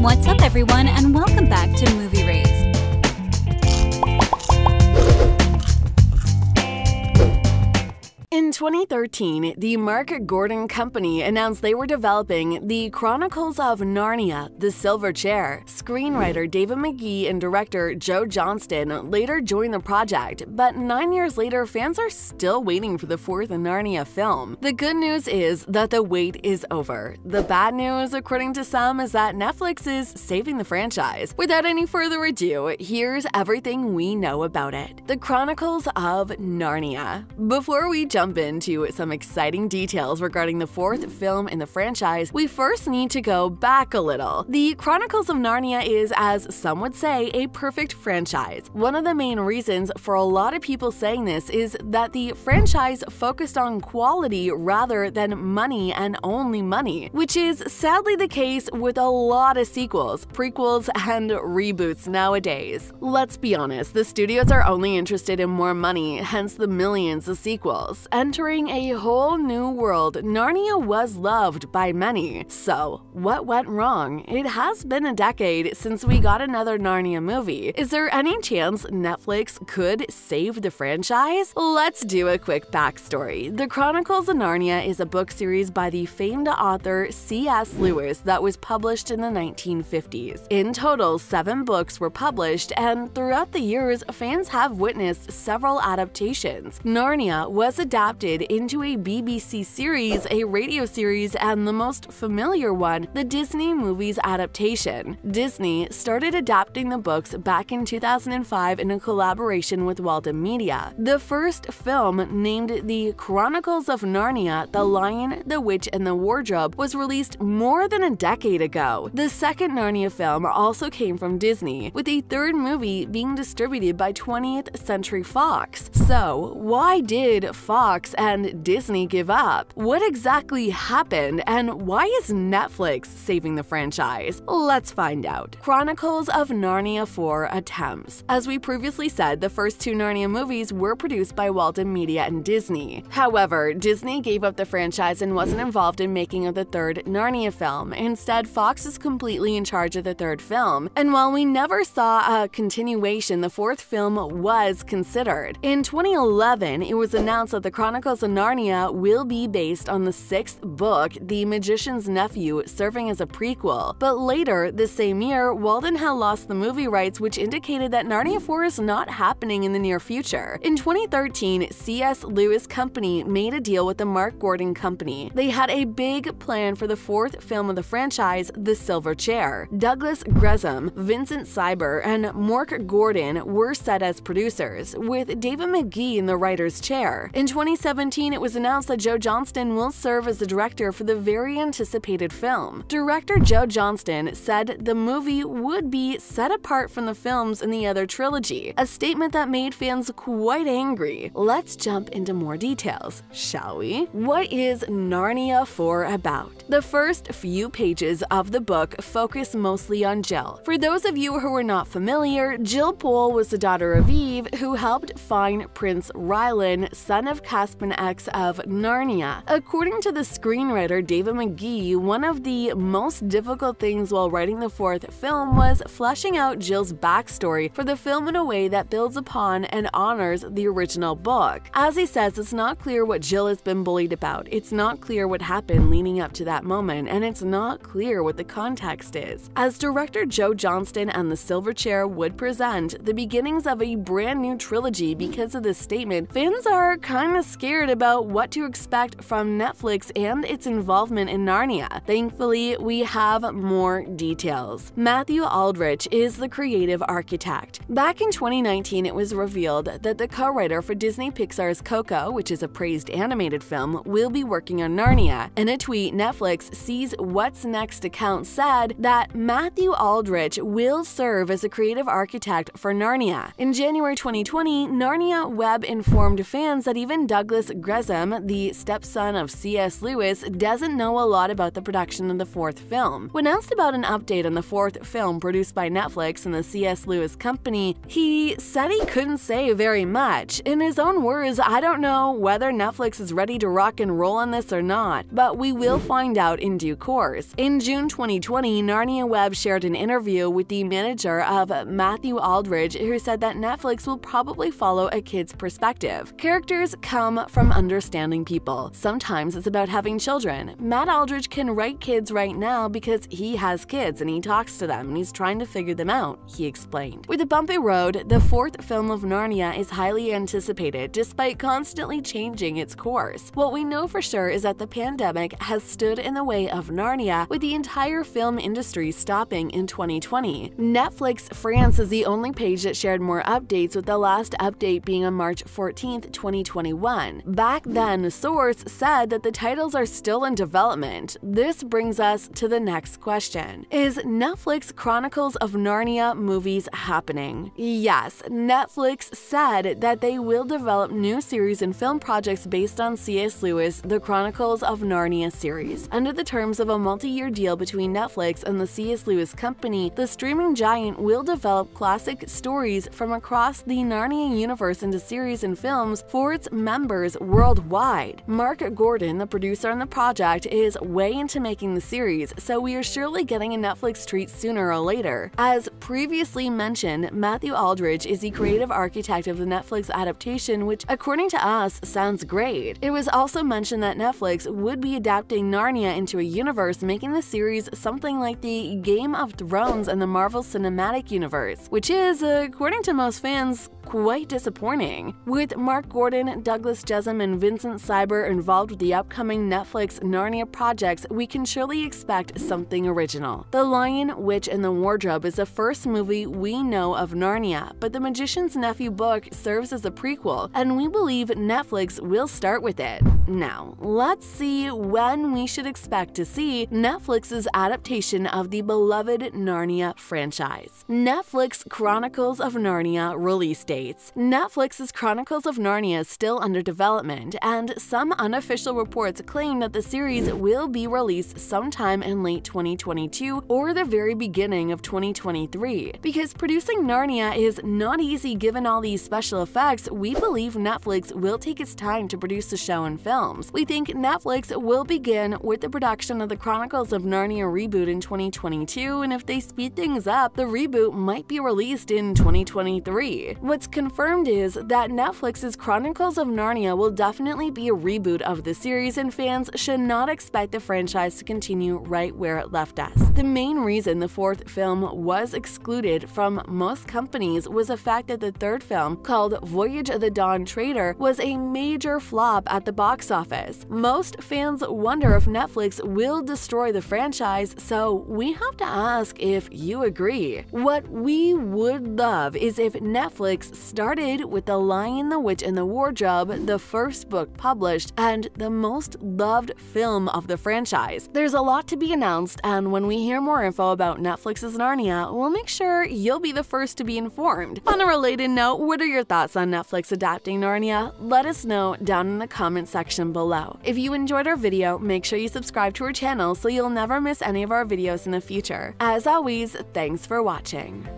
What's up, everyone, and welcome back to Movie Raze. In 2013, the Mark Gordon Company announced they were developing The Chronicles of Narnia: The Silver Chair. Screenwriter David Magee and director Joe Johnston later joined the project, but 9 years later, fans are still waiting for the fourth Narnia film. The good news is that the wait is over. The bad news, according to some, is that Netflix is saving the franchise. Without any further ado, here's everything we know about it. The Chronicles of Narnia. Before we jump into some exciting details regarding the fourth film in the franchise, we first need to go back a little. The Chronicles of Narnia is, as some would say, a perfect franchise. One of the main reasons for a lot of people saying this is that the franchise focused on quality rather than money and only money, which is sadly the case with a lot of sequels, prequels, and reboots nowadays. Let's be honest, the studios are only interested in more money, hence the millions of sequels. Entering a whole new world, Narnia was loved by many. So, what went wrong? It has been a decade since we got another Narnia movie. Is there any chance Netflix could save the franchise? Let's do a quick backstory. The Chronicles of Narnia is a book series by the famed author C.S. Lewis that was published in the 1950s. In total, 7 books were published, and throughout the years, fans have witnessed several adaptations. Narnia was adapted into a BBC series, a radio series, and the most familiar one, the Disney movie's adaptation. Disney started adapting the books back in 2005 in a collaboration with Walden Media. The first film, named The Chronicles of Narnia: The Lion, the Witch and the Wardrobe, was released more than a decade ago. The second Narnia film also came from Disney, with a third movie being distributed by 20th Century Fox. So, why did Fox and Disney give up? What exactly happened, and why is Netflix saving the franchise? Let's find out. Chronicles of Narnia 4 attempts. As we previously said, the first 2 Narnia movies were produced by Walden Media and Disney. However, Disney gave up the franchise and wasn't involved in making of the third Narnia film. Instead, Fox is completely in charge of the third film, and while we never saw a continuation, the fourth film was considered. In 2011, it was announced that The Chronicles of Narnia will be based on the 6th book, The Magician's Nephew, serving as a prequel. But later, this same year, Walden had lost the movie rights, which indicated that Narnia 4 is not happening in the near future. In 2013, C.S. Lewis Company made a deal with the Mark Gordon Company. They had a big plan for the fourth film of the franchise, The Silver Chair. Douglas Gresham, Vincent Seiber, and Mark Gordon were set as producers, with David Magee in the writer's chair. In 2017, it was announced that Joe Johnston will serve as the director for the very anticipated film. Director Joe Johnston said the movie would be set apart from the films in the other trilogy, a statement that made fans quite angry. Let's jump into more details, shall we? What is Narnia 4 about? The first few pages of the book focus mostly on Jill. For those of you who are not familiar, Jill Pole was the daughter of Eve who helped find Prince Rilian, son of Caspian X of Narnia. According to the screenwriter David Magee, one of the most difficult things while writing the fourth film was fleshing out Jill's backstory for the film in a way that builds upon and honors the original book. As he says, it's not clear what Jill has been bullied about, it's not clear what happened leading up to that moment, and it's not clear what the context is. As director Joe Johnston and the Silver Chair would present the beginnings of a brand new trilogy because of this statement, fans are kind of scared about what to expect from Netflix and its involvement in Narnia. Thankfully, we have more details. Matthew Aldrich is the creative architect. Back in 2019, it was revealed that the co-writer for Disney Pixar's Coco, which is a praised animated film, will be working on Narnia. In a tweet, Netflix sees What's Next account said that Matthew Aldrich will serve as a creative architect for Narnia. In January 2020, NarniaWeb informed fans that even Douglas Gresham, the stepson of C.S. Lewis, doesn't know a lot about the production of the fourth film. When asked about an update on the fourth film produced by Netflix and the C.S. Lewis Company, he said he couldn't say very much. In his own words, "I don't know whether Netflix is ready to rock and roll on this or not, but we will find find out in due course. In June 2020, NarniaWeb shared an interview with the manager of Matthew Aldrich, who said that Netflix will probably follow a kid's perspective. Characters come from understanding people. Sometimes it's about having children. Matt Aldrich can write kids right now because he has kids and he talks to them and he's trying to figure them out, he explained. With A Bumpy Road, the fourth film of Narnia is highly anticipated despite constantly changing its course. What we know for sure is that the pandemic has stood in the way of Narnia, with the entire film industry stopping in 2020. Netflix France is the only page that shared more updates, with the last update being on March 14, 2021. Back then, a source said that the titles are still in development. This brings us to the next question. Is Netflix Chronicles of Narnia movies happening? Yes, Netflix said that they will develop new series and film projects based on C.S. Lewis' The Chronicles of Narnia series. Under the terms of a multi-year deal between Netflix and the C.S. Lewis company, the streaming giant will develop classic stories from across the Narnia universe into series and films for its members worldwide. Mark Gordon, the producer on the project, is way into making the series, so we are surely getting a Netflix treat sooner or later. As previously mentioned, Matthew Aldrich is the creative architect of the Netflix adaptation, which, according to us, sounds great. It was also mentioned that Netflix would be adapting Narnia into a universe, making the series something like the Game of Thrones and the Marvel Cinematic Universe, which is, according to most fans, quite disappointing. With Mark Gordon, Douglas Gresham, and Vincent Seiber involved with the upcoming Netflix Narnia projects, we can surely expect something original. The Lion, Witch, and the Wardrobe is the first movie we know of Narnia, but The Magician's Nephew book serves as a prequel, and we believe Netflix will start with it. Now, let's see when we should expect to see Netflix's adaptation of the beloved Narnia franchise. Netflix Chronicles of Narnia release dates. Netflix's Chronicles of Narnia is still under development, and some unofficial reports claim that the series will be released sometime in late 2022 or the very beginning of 2023. Because producing Narnia is not easy given all these special effects, we believe Netflix will take its time to produce the show and film. We think Netflix will begin with the production of the Chronicles of Narnia reboot in 2022, and if they speed things up, the reboot might be released in 2023. What's confirmed is that Netflix's Chronicles of Narnia will definitely be a reboot of the series, and fans should not expect the franchise to continue right where it left us. The main reason the fourth film was excluded from most companies was the fact that the third film, called Voyage of the Dawn Trader, was a major flop at the box office. Most fans wonder if Netflix will destroy the franchise, so we have to ask if you agree. What we would love is if Netflix started with The Lion, the Witch, and the Wardrobe, the first book published and the most loved film of the franchise. There's a lot to be announced, and when we hear more info about Netflix's Narnia, we'll make sure you'll be the first to be informed. On a related note, what are your thoughts on Netflix adapting Narnia? Let us know down in the comment section below. If you enjoyed our video, make sure you subscribe to our channel so you'll never miss any of our videos in the future. As always, thanks for watching.